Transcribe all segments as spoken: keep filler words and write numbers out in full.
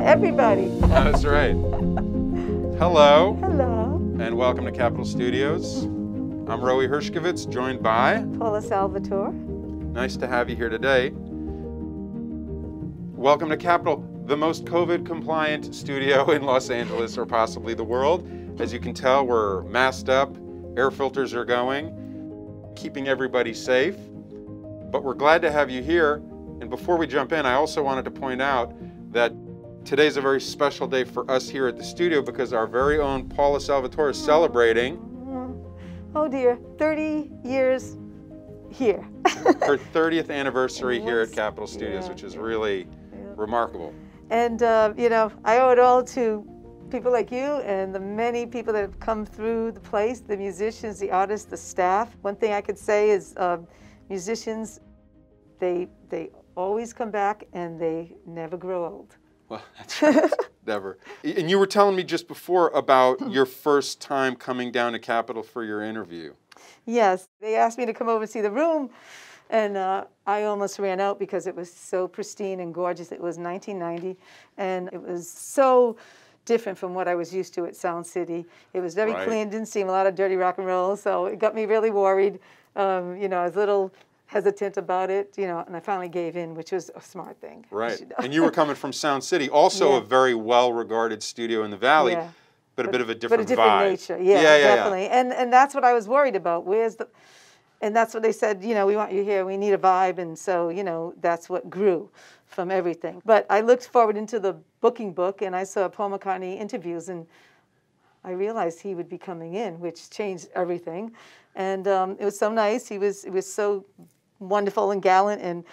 Everybody. That's right. Hello. Hello. And welcome to Capitol Studios. I'm Roey Hershkovitz, joined by Paula Salvatore. Nice to have you here today. Welcome to Capitol, the most COVID-compliant studio in Los Angeles or possibly the world. As you can tell, we're masked up, air filters are going, keeping everybody safe. But we're glad to have you here. And before we jump in, I also wanted to point out that today's a very special day for us here at the studio because our very own Paula Salvatore is celebrating. Oh dear, thirty years here. Her thirtieth anniversary here at Capitol Studios, yeah, which is really yeah. remarkable. And uh, you know, I owe it all to people like you and the many people that have come through the place, the musicians, the artists, the staff. One thing I could say is uh, musicians, they, they always come back and they never grow old. Well, that's right. Never. And you were telling me just before about your first time coming down to Capitol for your interview. Yes. They asked me to come over and see the room, and uh, I almost ran out because it was so pristine and gorgeous. It was nineteen ninety, and it was so different from what I was used to at Sound City. It was very right. clean, didn't seem a lot of dirty rock and roll, so it got me really worried. Um, you know, I was a little hesitant about it, you know, and I finally gave in, which was a smart thing. Right. You know. And you were coming from Sound City, also yeah. a very well-regarded studio in the Valley, yeah. but, but a bit of a different vibe. But a different vibe. nature, yeah, yeah, yeah definitely. Yeah. And and that's what I was worried about. Where's the, and that's what they said, you know, we want you here, we need a vibe, and so, you know, that's what grew from everything. But I looked forward into the booking book, and I saw Paul McCartney interviews, and I realized he would be coming in, which changed everything. And um, it was so nice. He was, it was so wonderful and gallant. And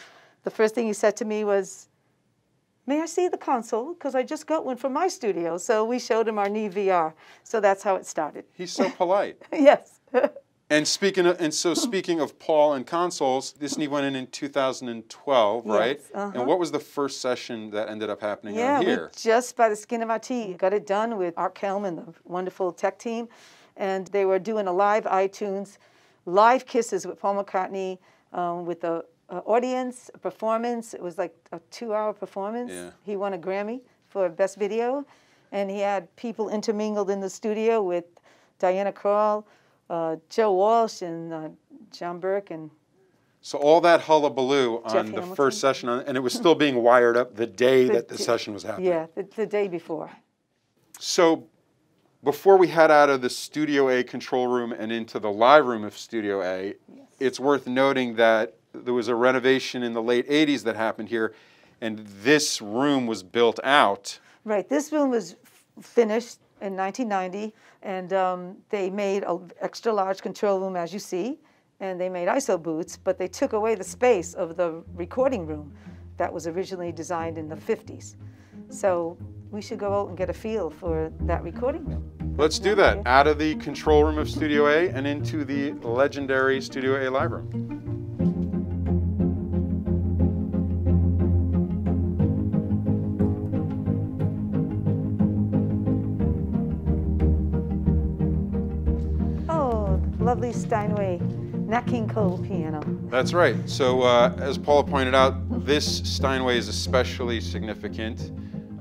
the first thing he said to me was, may I see the console? Because I just got one from my studio. So we showed him our Neve V R. So that's how it started. He's so polite. Yes. And speaking of, and so speaking of Paul and consoles, this Neve went in in two thousand twelve, yes, right? Uh-huh. And what was the first session that ended up happening yeah, on here? Yeah, just by the skin of our teeth. Got it done with Art Kelman, the wonderful tech team. And they were doing a live iTunes, live kisses with Paul McCartney, um, with the uh, audience, a performance. It was like a two-hour performance. Yeah. He won a Grammy for Best Video, and he had people intermingled in the studio with Diana Krall, uh, Joe Walsh, and uh, John Burke, and so all that hullabaloo on Jeff the Hamilton. first session, and it was still being wired up the day the, that the session was happening. Yeah, the, the day before. So before we head out of the Studio A control room and into the live room of Studio A, yes. it's worth noting that there was a renovation in the late eighties that happened here, and this room was built out. Right, this room was finished in nineteen ninety, and um, they made an extra large control room, as you see, and they made I S O booths, but they took away the space of the recording room that was originally designed in the fifties. So we should go out and get a feel for that recording room. Let's do that. Out of the control room of Studio A and into the legendary Studio A live room. Oh, lovely Steinway Nat King Cole piano. That's right. So uh, as Paula pointed out, this Steinway is especially significant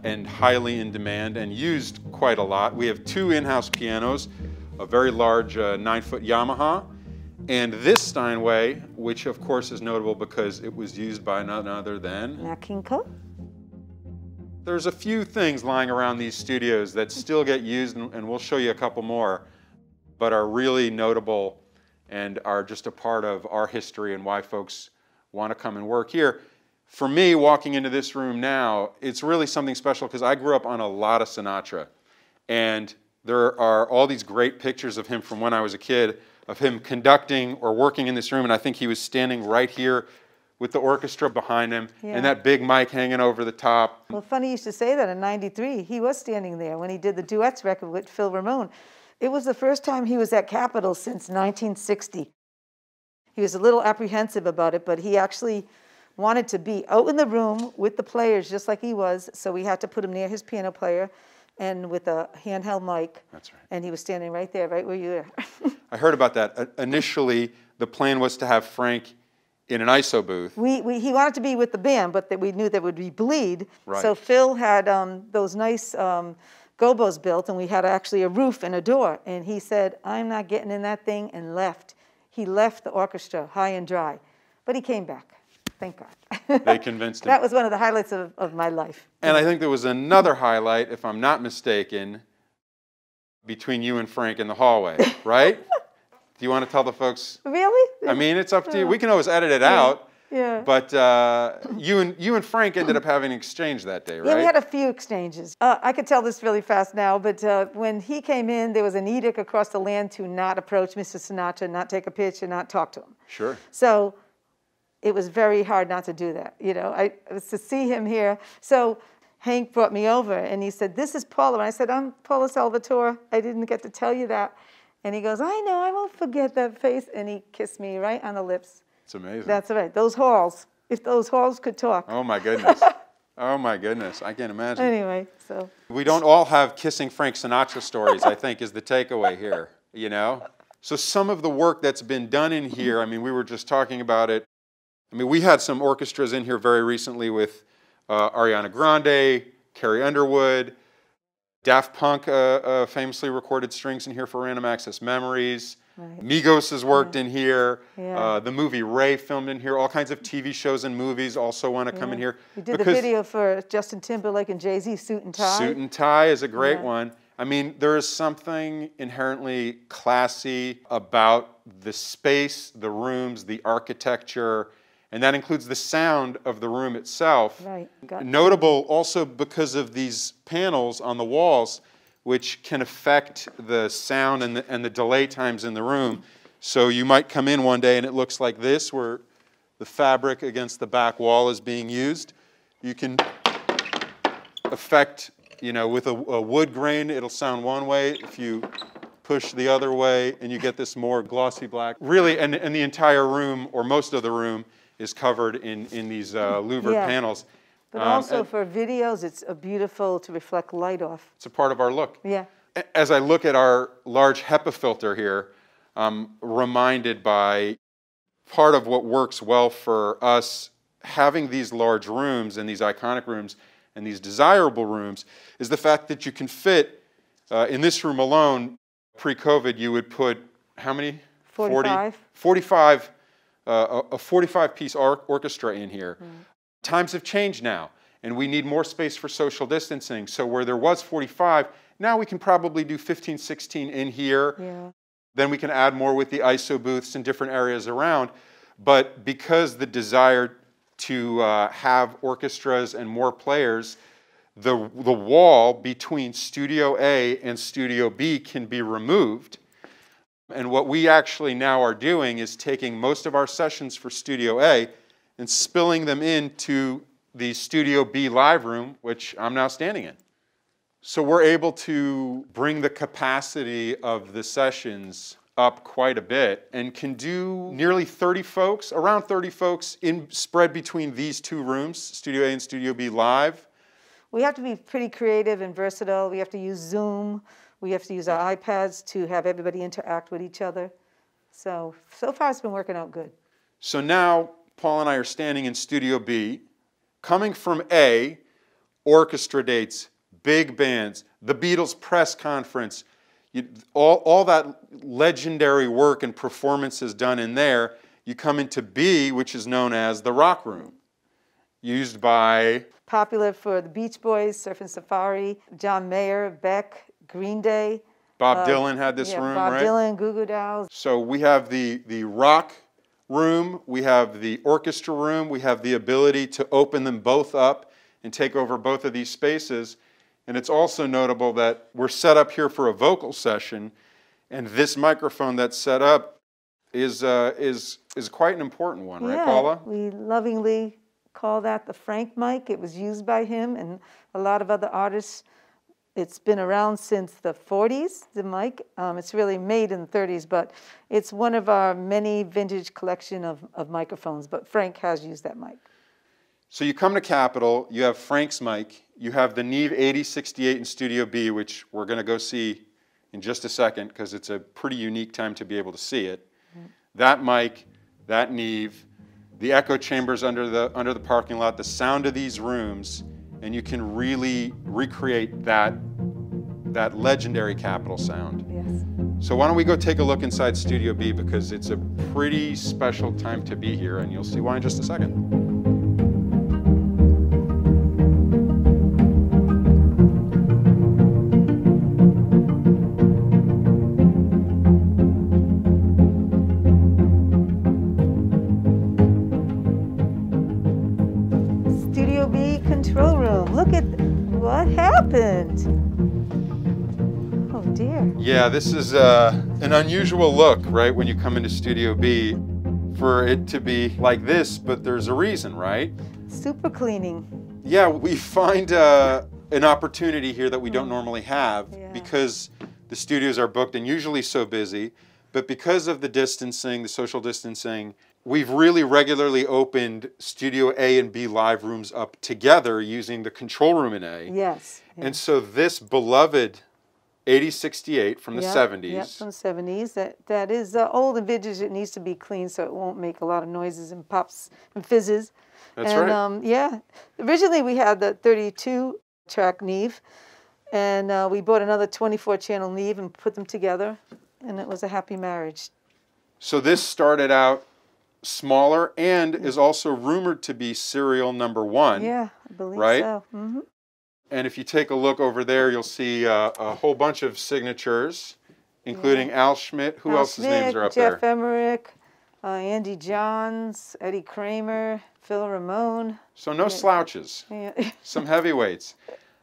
and highly in demand and used quite a lot. We have two in-house pianos, a very large uh, nine-foot Yamaha, and this Steinway, which of course is notable because it was used by none other than Nat King Cole. There's a few things lying around these studios that still get used, and we'll show you a couple more, but are really notable and are just a part of our history and why folks want to come and work here. For me, walking into this room now, it's really something special because I grew up on a lot of Sinatra. And there are all these great pictures of him from when I was a kid, of him conducting or working in this room. And I think he was standing right here with the orchestra behind him, yeah. and that big mic hanging over the top. Well, funny you should say that. In ninety-three, he was standing there when he did the Duets record with Phil Ramone. It was the first time he was at Capitol since nineteen sixty. He was a little apprehensive about it, but he actually wanted to be out in the room with the players just like he was, so we had to put him near his piano player and with a handheld mic. That's right. And he was standing right there, right where you were. I heard about that. Uh, initially, the plan was to have Frank in an I S O booth. We, we, he wanted to be with the band, but that we knew there would be bleed. Right. So Phil had um, those nice um, gobos built, and we had actually a roof and a door. And he said, I'm not getting in that thing, and left. He left the orchestra high and dry. But he came back. Thank God. They convinced him. That was one of the highlights of, of my life. And I think there was another highlight, if I'm not mistaken, between you and Frank in the hallway, right? Do you want to tell the folks? Really? I mean, it's up to you. We can always edit it yeah. out. Yeah. But uh, you and you and Frank ended up having an exchange that day, right? Yeah, we had a few exchanges. Uh, I could tell this really fast now, but uh, when he came in, there was an edict across the land to not approach Mister Sinatra, not take a picture, not talk to him. Sure. So it was very hard not to do that. You know, I it was to see him here. So Hank brought me over, and he said, "This is Paula." And I said, "I'm Paula Salvatore. I didn't get to tell you that." And he goes, I know, I won't forget that face. And he kissed me right on the lips. It's amazing. That's right. Those halls. If those halls could talk. Oh, my goodness. Oh, my goodness. I can't imagine. Anyway, so. We don't all have kissing Frank Sinatra stories, I think, is the takeaway here, you know? So some of the work that's been done in here, I mean, we were just talking about it. I mean, we had some orchestras in here very recently with uh, Ariana Grande, Carrie Underwood, Daft Punk uh, uh, famously recorded strings in here for Random Access Memories. Right. Migos has worked yeah. in here. Yeah. Uh, the movie Ray filmed in here. All kinds of T V shows and movies also want to yeah. come in here. You did the video for Justin Timberlake and Jay-Z, Suit and Tie. Suit and Tie is a great yeah. one. I mean, there is something inherently classy about the space, the rooms, the architecture, and that includes the sound of the room itself. Right. Gotcha. Notable also because of these panels on the walls, which can affect the sound and the, and the delay times in the room. So you might come in one day and it looks like this, where the fabric against the back wall is being used. You can affect, you know, with a, a wood grain, it'll sound one way. If you push the other way, and you get this more glossy black. Really, and, and the entire room, or most of the room, is covered in, in these uh, louvered yeah. panels. But um, also for videos, it's a beautiful to reflect light off. It's a part of our look. Yeah. As I look at our large HEPA filter here, I'm reminded by part of what works well for us having these large rooms and these iconic rooms and these desirable rooms is the fact that you can fit, uh, in this room alone, pre-COVID, you would put how many? forty-five. forty, forty-five Uh, a forty-five piece orchestra in here. Mm. Times have changed now, and we need more space for social distancing. So where there was forty-five, now we can probably do fifteen, sixteen in here. Yeah. Then we can add more with the I S O booths in different areas around. But because the desire to uh, have orchestras and more players, the, the wall between Studio A and Studio B can be removed. And what we actually now are doing is taking most of our sessions for Studio A and spilling them into the Studio B live room, which I'm now standing in. So we're able to bring the capacity of the sessions up quite a bit and can do nearly thirty folks, around thirty folks in spread between these two rooms, Studio A and Studio B live. We have to be pretty creative and versatile. We have to use Zoom. We have to use our iPads to have everybody interact with each other. So, so far it's been working out good. So now, Paul and I are standing in Studio B. Coming from A, orchestra dates, big bands, the Beatles press conference, you, all, all that legendary work and performances done in there, you come into B, which is known as the Rock Room, used by... Popular for the Beach Boys, Surf and Safari, John Mayer, Beck, Green Day. Bob uh, Dylan had this yeah, room, Bob right? Bob Dylan, Goo Goo Dolls. So we have the, the rock room, we have the orchestra room, we have the ability to open them both up and take over both of these spaces. And it's also notable that we're set up here for a vocal session, and this microphone that's set up is uh, is is quite an important one, yeah, right, Paula? We lovingly call that the Frank mic. It was used by him and a lot of other artists. It's been around since the forties, the mic. Um, it's really made in the thirties, but it's one of our many vintage collection of, of microphones, but Frank has used that mic. So you come to Capitol, you have Frank's mic, you have the Neve eighty sixty-eight in Studio B, which we're gonna go see in just a second, because it's a pretty unique time to be able to see it. Mm-hmm. That mic, that Neve, the echo chambers under the, under the parking lot, the sound of these rooms, and you can really recreate that, that legendary Capitol sound. Yes. So why don't we go take a look inside Studio B, because it's a pretty special time to be here, and you'll see why in just a second. Oh dear. Yeah, this is uh, an unusual look, right, when you come into Studio B, for it to be like this, but there's a reason, right? Super cleaning. Yeah, we find uh, an opportunity here that we don't normally have, yeah, because the studios are booked and usually so busy, but because of the distancing, the social distancing, we've really regularly opened Studio A and B live rooms up together using the control room in A. Yes. And yes, so this beloved eighty sixty-eight from the yep, seventies. Yep, from the seventies. That, that is uh, old and vintage. It needs to be clean so it won't make a lot of noises and pops and fizzes. That's and, right. Um, yeah. Originally we had the thirty-two track Neve, and uh, we bought another twenty-four channel Neve and put them together, and it was a happy marriage. So this started out smaller and is also rumored to be serial number one. Yeah, I believe right? so. Mm-hmm. And if you take a look over there, you'll see uh, a whole bunch of signatures, including yeah. Al Schmitt. Who Al else's Schmitt, names are up Jeff there? Jeff Emmerich, uh, Andy Johns, Eddie Kramer, Phil Ramone. So no yeah. slouches. Yeah. Some heavyweights.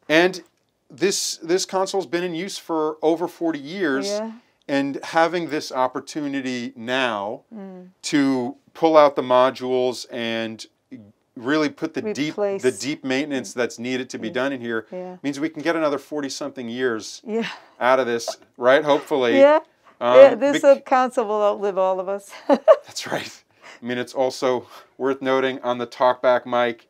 And this this console's been in use for over forty years. Yeah. And having this opportunity now mm. to pull out the modules and really put the Replace. deep the deep maintenance that's needed to be yeah. done in here yeah. means we can get another forty something years yeah. out of this, right? Hopefully. Yeah. Um, yeah this console will outlive all of us. That's right. I mean, it's also worth noting on the talkback mic,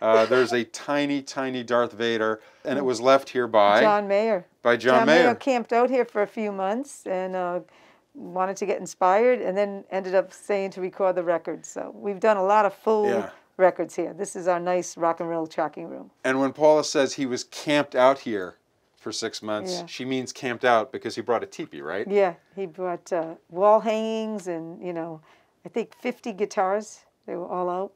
uh, there's a tiny, tiny Darth Vader, and it was left here by John Mayer. By John, John Mayer. Mayer camped out here for a few months and uh, wanted to get inspired, and then ended up staying to record the record. So we've done a lot of full yeah. records here. This is our nice rock and roll tracking room. And when Paula says he was camped out here for six months, yeah. she means camped out because he brought a teepee, right? Yeah, he brought uh, wall hangings and, you know, I think fifty guitars. They were all out.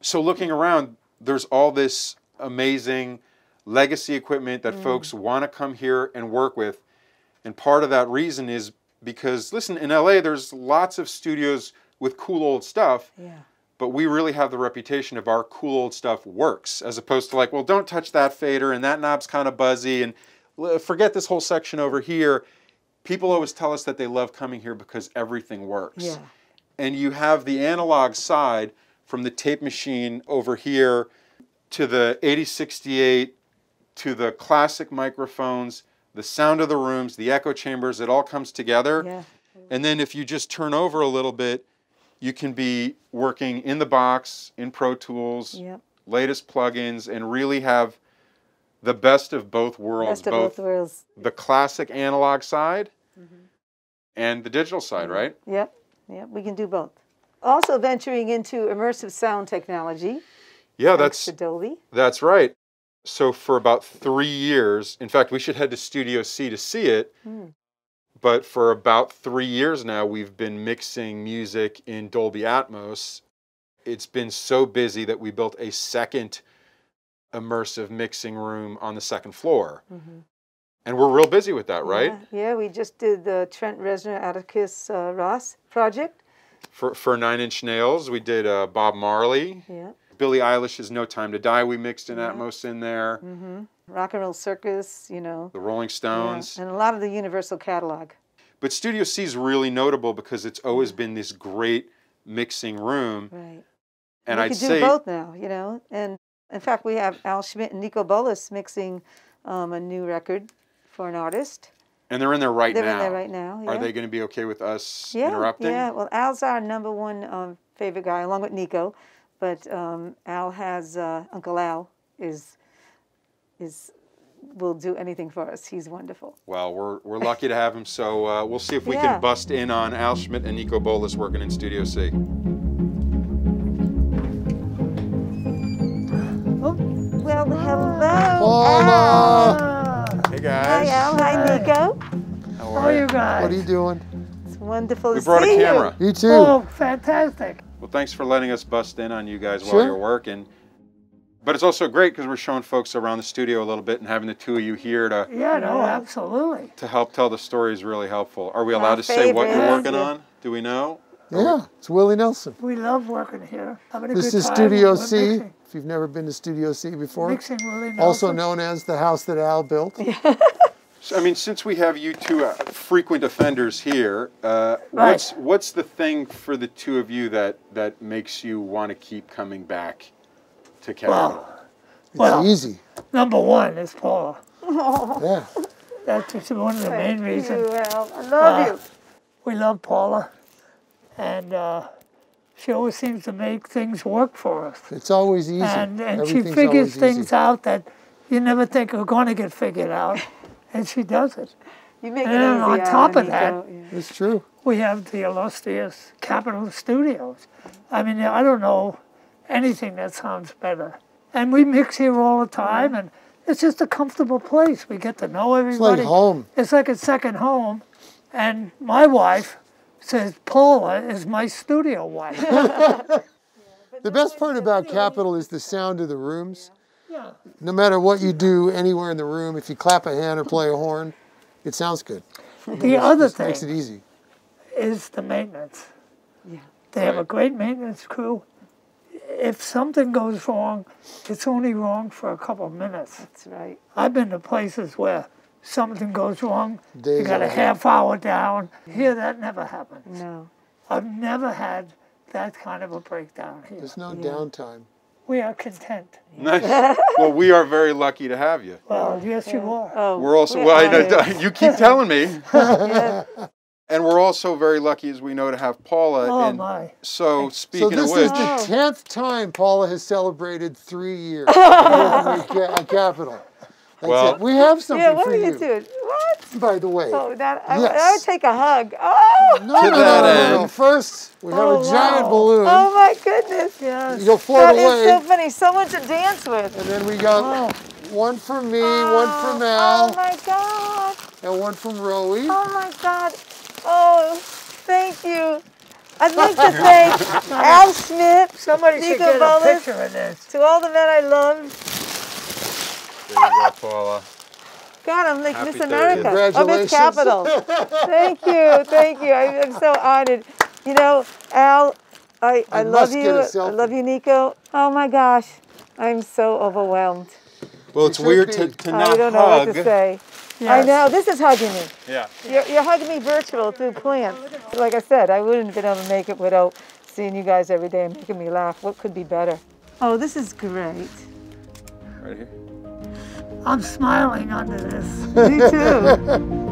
So looking around, there's all this amazing legacy equipment that mm. folks want to come here and work with. And part of that reason is because, listen, in L A there's lots of studios with cool old stuff, yeah. but we really have the reputation of our cool old stuff works, as opposed to like, well, don't touch that fader and that knob's kind of buzzy and forget this whole section over here. People always tell us that they love coming here because everything works. Yeah. And you have the analog side from the tape machine over here to the eighty sixty-eight, to the classic microphones, the sound of the rooms, the echo chambers, it all comes together. Yeah. And then if you just turn over a little bit, you can be working in the box, in Pro Tools, yep. latest plugins, and really have the best of both worlds. Best of both, both worlds. The classic analog side mm-hmm. and the digital side, right? Yep, yep, we can do both. Also venturing into immersive sound technology. Yeah, that's, Dolby. That's right. So for about three years, in fact, we should head to Studio C to see it, mm. but for about three years now, we've been mixing music in Dolby Atmos. It's been so busy that we built a second immersive mixing room on the second floor. Mm-hmm. And we're real busy with that, right? Yeah, yeah, we just did the Trent Reznor, Atticus uh, Ross project. For, for Nine Inch Nails, we did uh, Bob Marley. Yeah. Billie Eilish's No Time to Die, we mixed in yeah. Atmos in there. Mm-hmm. Rock and Roll Circus, you know. The Rolling Stones. Yeah. And a lot of the Universal catalog. But Studio C is really notable because it's always been this great mixing room. Right. And we I'd could say, do both now, you know. And in fact, we have Al Schmitt and Niko Bolas mixing um, a new record for an artist. And they're in there right they're now. They're in there right now. Yeah. Are they going to be okay with us yeah, interrupting? Yeah. Well, Al's our number one um, favorite guy, along with Niko. But um, Al has uh, Uncle Al is is. will do anything for us. He's wonderful. Well, we're, we're lucky to have him, so uh, we'll see if we yeah. can bust in on Al Schmitt and Niko Bolas working in Studio C. Oh, well, hello. Paula. Al. Hey, guys. Hi, Al. Hi, Niko. How are you guys? What are you doing? It's wonderful we to see you. We brought a camera. You, you too. Oh, fantastic. Well, thanks for letting us bust in on you guys sure. while you're working. But it's also great because we're showing folks around the studio a little bit and having the two of you here to yeah, no, absolutely to help tell the story is really helpful. Are we allowed My to say what you're working yeah. on? Do we know? Yeah, it's Willie Nelson. We love working here. Having a this good is time. Studio we're C. Mixing. If you've never been to Studio C before, mixing Willie Nelson. Also known as the house that Al built. Yeah. So, I mean, since we have you two uh, frequent offenders here, uh, right. what's what's the thing for the two of you that that makes you want to keep coming back? To Capitol. Well, well, easy. Number one is Paula. Yeah. That's just one of the main Thank reasons. You, Al. I love uh, you. We love Paula, and uh, she always seems to make things work for us. It's always easy. And, and she figures things easy. out that you never think are going to get figured out, and she does it. You make and it easy, on top of that, go, yeah. it's true. We have the illustrious Capitol Studios. I mean, I don't know anything that sounds better. And we mix here all the time, and it's just a comfortable place. We get to know everybody. It's like home. It's like a second home. And my wife says, Paula is my studio wife. The best part about Capitol is the sound of the rooms. Yeah. No matter what you do anywhere in the room, if you clap a hand or play a horn, it sounds good. The other thing makes it easy. is the maintenance. Yeah. They have a great maintenance crew. If something goes wrong, it's only wrong for a couple of minutes. That's right. I've been to places where something goes wrong, Days you got a half hour down. Here, that never happens. No. I've never had that kind of a breakdown here. There's no yeah. downtime. We are content. Nice. Well, we are very lucky to have you. Well, yes, yeah. you are. Oh, we're also, we're well, I, you keep telling me. yeah. And we're also very lucky, as we know, to have Paula. Oh, and my. So, speaking so of which. So this is the tenth time Paula has celebrated three years at Capitol. That's well, it. We have something yeah, what for you. Yeah, what are you doing? What? By the way. Oh, that, I, yes. I would take a hug. Oh! No, to no, that no, end. no, no. First, we have oh, a giant wow. balloon. Oh, my goodness. Yes. You'll float that away. That is so funny. Someone to dance with. And then we got oh. one for me, oh. one from Al. Oh, my God. And one from Roey. Oh, my God. Oh, thank you. I'd like to thank Al Schmitt, Somebody Niko get Bolas, a picture of this. to all the men I loved. There you go, Paula. God, I'm like Happy Miss America. I'm Miss Capitol. Thank you, thank you. I, I'm so honored. You know, Al, I, I, I love you. I love you, Niko. Oh, my gosh. I'm so overwhelmed. Well, it's, it's weird to, to not hug. I don't know hug. what to say. Yes. I know, this is hugging me. Yeah. You're, you're hugging me virtual through plants. Like I said, I wouldn't have been able to make it without seeing you guys every day and making me laugh. What could be better? Oh, this is great. Right here. I'm smiling under this. Me too.